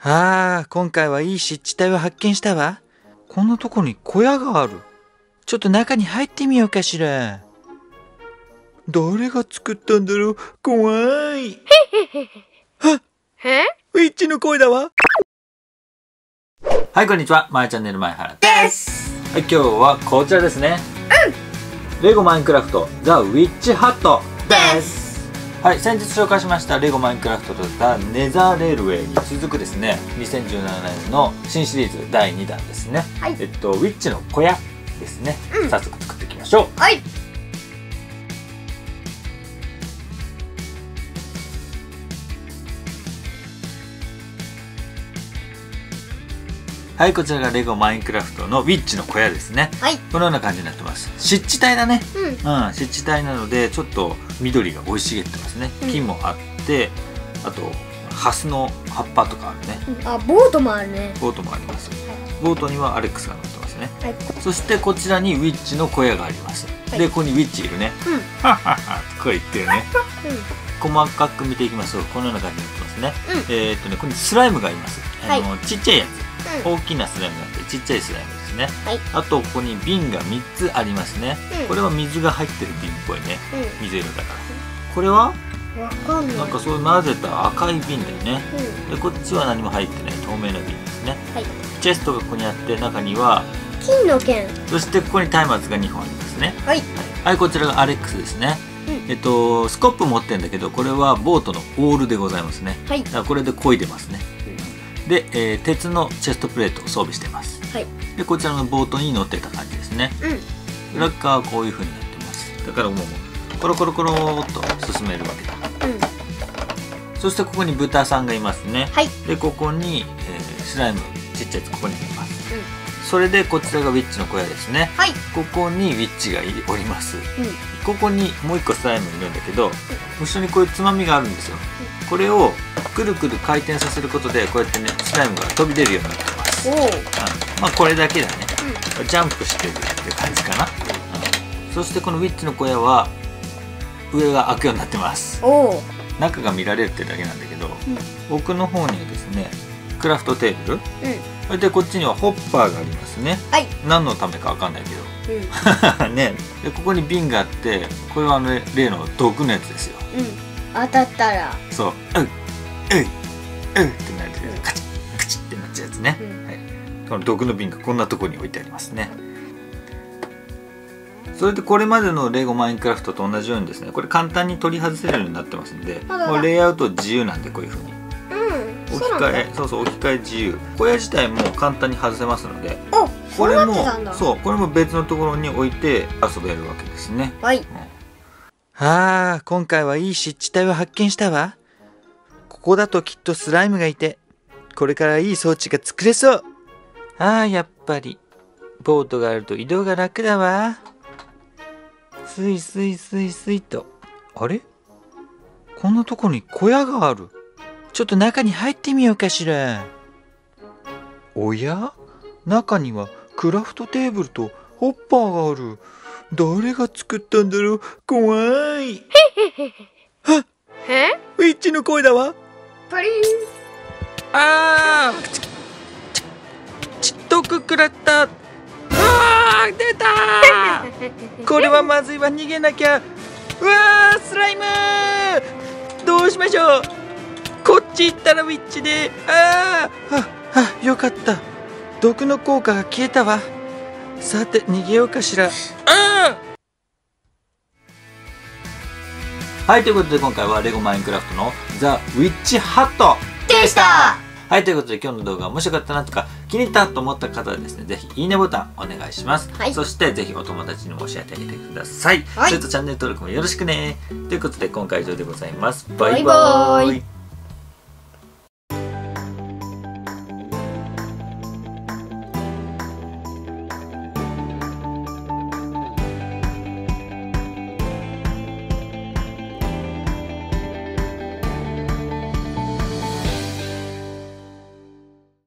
ああ、今回はいい湿地帯を発見したわ。こんなとこに小屋がある。ちょっと中に入ってみようかしら。誰が作ったんだろう、怖い。はえ？ウィッチの声だわ。はい、こんにちは。まやチャンネル前原です。はい、今日はこちらですね。うん。レゴマインクラフトザ・ウィッチハットです。はい、先日紹介しましたレゴマインクラフトとザ・ネザーレールウェイに続くですね、2017年の新シリーズ第2弾ですね、はい、ウィッチの小屋ですね、うん、早速作っていきましょう。はい、はい、こちらがレゴマインクラフトのウィッチの小屋ですね。はい、このような感じになってます。湿地帯だね。うん、うん、湿地帯なので、ちょっと緑が生い茂ってますね。うん、木もあって、あとハスの葉っぱとかあるね。うん、あ、ボートもあるね。ボートもあります。はい、ボートにはアレックスが乗ってますね。はい、そしてこちらにウィッチの小屋があります。はい、で、ここにウィッチいるね。うん、はっはっはってこう言ってるね。うん、細かく見ていきますと、このような感じになってますね。うん、ここにスライムがいます。はい、ちっちゃいやつ。大きなスライムがあって、ちっちゃいスライムですね。はい、あと、ここに瓶が3つありますね。これは水が入ってる瓶っぽいね。水色だから。これはなんかそう混ぜた赤い瓶だよね。で、こっちは何も入ってない透明な瓶ですね。チェストがここにあって、中には金の剣。そしてここに松明が2本ありますね。はい、こちらがアレックスですね。スコップ持ってるんだけど、これはボートのオールでございますね。だからこれで漕いでますね。で、鉄のチェストプレートを装備してます。はい、で、こちらのボートに乗ってた感じですね。うん、裏側はこういう風になってます。だからもうコロコロコローっと進めるわけだ。うん、そしてここに豚さんがいますね。はい、で、ここに、スライムちっちゃいやつここにいます。うん、それでこちらがウィッチの小屋ですね。はい、ここにウィッチがおります。うん、ここにもう一個スライムいるんだけど、一緒にこういうつまみがあるんですよ。これをくるくる回転させることで、こうやってね、スライムが飛び出るようになってます。まあこれだけだね。ジャンプしてるって感じかな。そしてこのウィッチの小屋は上が開くようになってます。中が見られるってだけなんだけど、奥の方にはですね、クラフトテーブル、それでこっちにはホッパーがありますね。何のためかわかんないけどね。で、ここに瓶があって、これは例の毒のやつですよ。当たったらそう「うっうっうっ」ってなるやつ、カチッカチッってなっちゃうやつね。この毒の瓶がこんなとこに置いてありますね。それでこれまでのレゴマインクラフトと同じようにですね、これ簡単に取り外せるようになってますんで、もうレイアウト自由なんで、こういうふうに置き換え、そうそう、置き換え自由。小屋自体も簡単に外せますので、これもそう、これも別のところに置いて遊べるわけですね。はい。ああ、今回はいい湿地帯を発見したわ。ここだときっとスライムがいて、これからいい装置が作れそう。ああ、やっぱり、ボートがあると移動が楽だわ。スイスイスイスイと。あれ？こんなとこに小屋がある。ちょっと中に入ってみようかしら。おや？中にはクラフトテーブルとホッパーがある。誰が作ったんだろう、怖い。はっ、ウィッチの声だわ。パリン。あー、ちっとく食らった。あー、出たー。これはまずいわ、逃げなきゃ。うわー、スライムー、どうしましょう。こっち行ったらウィッチで、あー、はよかった、毒の効果が消えたわ。さて、逃げようかしら。はい、ということで今回はレゴマインクラフトのザ・ウィッチハットでした。はい、ということで今日の動画が面白かったなとか気に入ったと思った方はですね、ぜひいいねボタンお願いします、はい、そしてぜひお友達にも教えてあげてください、はい、それとチャンネル登録もよろしくね。ということで今回は以上でございます。バイバーイ。